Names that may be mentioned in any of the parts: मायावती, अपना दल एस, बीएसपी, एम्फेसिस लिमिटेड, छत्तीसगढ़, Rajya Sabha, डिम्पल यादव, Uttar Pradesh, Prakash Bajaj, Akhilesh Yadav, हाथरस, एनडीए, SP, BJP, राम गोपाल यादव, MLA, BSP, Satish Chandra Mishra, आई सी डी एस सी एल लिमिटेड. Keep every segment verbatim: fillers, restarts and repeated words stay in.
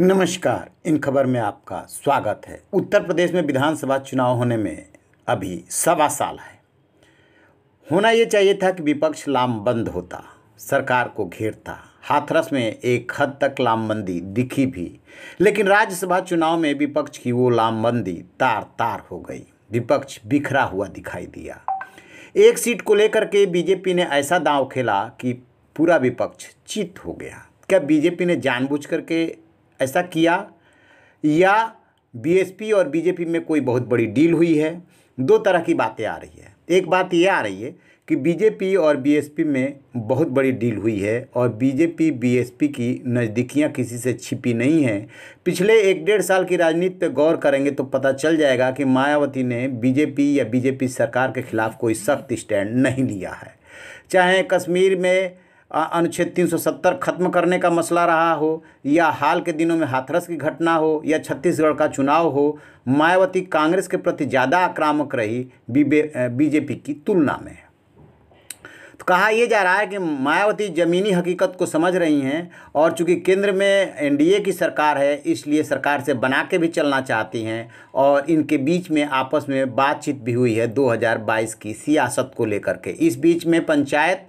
नमस्कार, इन खबर में आपका स्वागत है। उत्तर प्रदेश में विधानसभा चुनाव होने में अभी सवा साल है। होना ये चाहिए था कि विपक्ष लामबंद होता, सरकार को घेरता। हाथरस में एक हद तक लामबंदी दिखी भी, लेकिन राज्यसभा चुनाव में विपक्ष की वो लामबंदी तार तार हो गई। विपक्ष बिखरा हुआ दिखाई दिया। एक सीट को लेकर के बीजेपी ने ऐसा दांव खेला कि पूरा विपक्ष चित हो गया। क्या बीजेपी ने जानबूझ करके ऐसा किया या बीएसपी और बीजेपी में कोई बहुत बड़ी डील हुई है? दो तरह की बातें आ रही है। एक बात यह आ रही है कि बीजेपी और बीएसपी में बहुत बड़ी डील हुई है और बीजेपी बीएसपी की नज़दीकियां किसी से छिपी नहीं हैं। पिछले एक डेढ़ साल की राजनीति पर गौर करेंगे तो पता चल जाएगा कि मायावती ने बीजेपी या बीजेपी सरकार के खिलाफ कोई सख्त स्टैंड नहीं लिया है। चाहे कश्मीर में अनुच्छेद तीन सौ सत्तर खत्म करने का मसला रहा हो, या हाल के दिनों में हाथरस की घटना हो, या छत्तीसगढ़ का चुनाव हो, मायावती कांग्रेस के प्रति ज़्यादा आक्रामक रही बीजेपी की तुलना में। तो कहा यह जा रहा है कि मायावती ज़मीनी हकीकत को समझ रही हैं और चूँकि केंद्र में एनडीए की सरकार है, इसलिए सरकार से बना के भी चलना चाहती हैं। और इनके बीच में आपस में बातचीत भी हुई है दो हज़ार बाईस की सियासत को लेकर के। इस बीच में पंचायत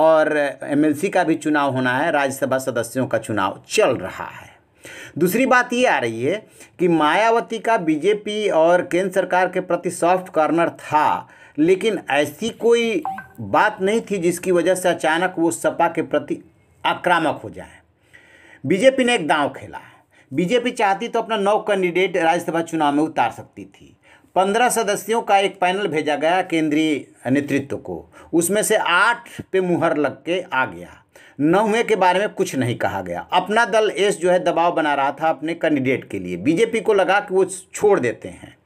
और एमएलसी का भी चुनाव होना है, राज्यसभा सदस्यों का चुनाव चल रहा है। दूसरी बात ये आ रही है कि मायावती का बीजेपी और केंद्र सरकार के प्रति सॉफ्ट कॉर्नर था, लेकिन ऐसी कोई बात नहीं थी जिसकी वजह से अचानक वो सपा के प्रति आक्रामक हो जाए। बीजेपी ने एक दांव खेला। बीजेपी चाहती तो अपना नौ कैंडिडेट राज्यसभा चुनाव में उतार सकती थी। पंद्रह सदस्यों का एक पैनल भेजा गया केंद्रीय नेतृत्व को, उसमें से आठ पे मुहर लग के आ गया। नौवें के बारे में कुछ नहीं कहा गया। अपना दल एस जो है दबाव बना रहा था अपने कैंडिडेट के लिए। बीजेपी को लगा कि वो छोड़ देते हैं।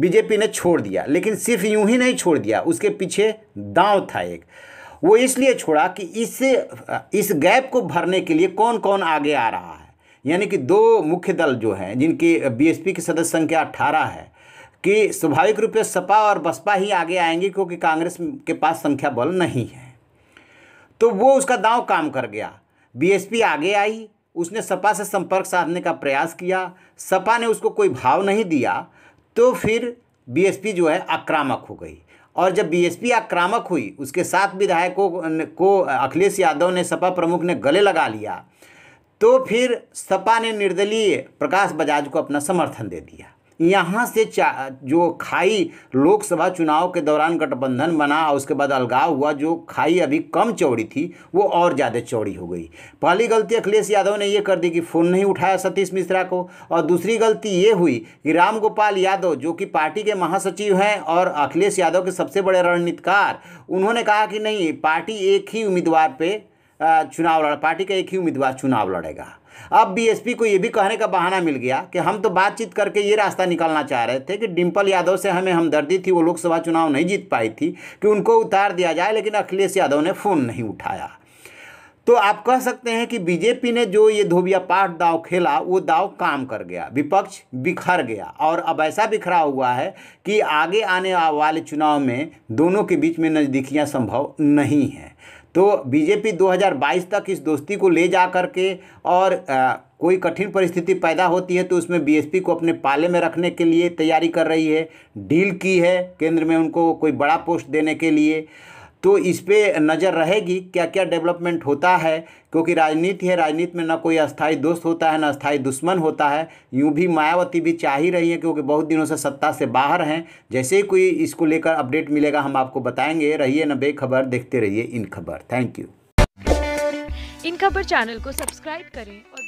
बीजेपी ने छोड़ दिया, लेकिन सिर्फ यूं ही नहीं छोड़ दिया, उसके पीछे दांव था एक। वो इसलिए छोड़ा कि इससे इस गैप को भरने के लिए कौन कौन आगे आ रहा है। यानी कि दो मुख्य दल जो हैं, जिनकी बीएसपी की सदस्य संख्या अट्ठारह है, कि स्वाभाविक रूप से सपा और बसपा ही आगे आएंगे क्योंकि कांग्रेस के पास संख्या बल नहीं है। तो वो उसका दांव काम कर गया। बीएसपी आगे आई, उसने सपा से संपर्क साधने का प्रयास किया, सपा ने उसको कोई भाव नहीं दिया, तो फिर बीएसपी जो है आक्रामक हो गई। और जब बीएसपी आक्रामक हुई, उसके साथ विधायकों को अखिलेश यादव ने, सपा प्रमुख ने गले लगा लिया, तो फिर सपा ने निर्दलीय प्रकाश बजाज को अपना समर्थन दे दिया। यहाँ से जो खाई लोकसभा चुनाव के दौरान गठबंधन बना और उसके बाद अलगाव हुआ, जो खाई अभी कम चौड़ी थी वो और ज़्यादा चौड़ी हो गई। पहली गलती अखिलेश यादव ने ये कर दी कि फ़ोन नहीं उठाया सतीश मिश्रा को, और दूसरी गलती ये हुई कि राम गोपाल यादव, जो कि पार्टी के महासचिव हैं और अखिलेश यादव के सबसे बड़े रणनीतिकार, उन्होंने कहा कि नहीं, पार्टी एक ही उम्मीदवार पे चुनाव लड़ पार्टी का एक ही उम्मीदवार चुनाव लड़ेगा। अब बीएसपी को ये भी कहने का बहाना मिल गया कि हम तो बातचीत करके ये रास्ता निकालना चाह रहे थे कि डिम्पल यादव से हमें हमदर्दी थी, वो लोकसभा चुनाव नहीं जीत पाई थी, कि उनको उतार दिया जाए, लेकिन अखिलेश यादव ने फ़ोन नहीं उठाया। तो आप कह सकते हैं कि बीजेपी ने जो ये धोबियापाठ दांव खेला, वो दांव काम कर गया। विपक्ष बिखर गया और अब ऐसा बिखरा हुआ है कि आगे आने वाले चुनाव में दोनों के बीच में नज़दीकियाँ संभव नहीं हैं। तो बीजेपी दो हज़ार बाईस तक इस दोस्ती को ले जा कर के, और आ, कोई कठिन परिस्थिति पैदा होती है तो उसमें बीएसपी को अपने पाले में रखने के लिए तैयारी कर रही है, डील की है केंद्र में उनको कोई बड़ा पोस्ट देने के लिए। तो इस पर नज़र रहेगी क्या क्या डेवलपमेंट होता है, क्योंकि राजनीति है। राजनीति में ना कोई अस्थायी दोस्त होता है, ना अस्थायी दुश्मन होता है। यूँ भी मायावती भी चाह ही रही है क्योंकि बहुत दिनों से सत्ता से बाहर हैं। जैसे ही कोई इसको लेकर अपडेट मिलेगा हम आपको बताएंगे। रहिए ना बेखबर, देखते रहिए इन खबर। Thank you. इन खबर चैनल को सब्सक्राइब करें और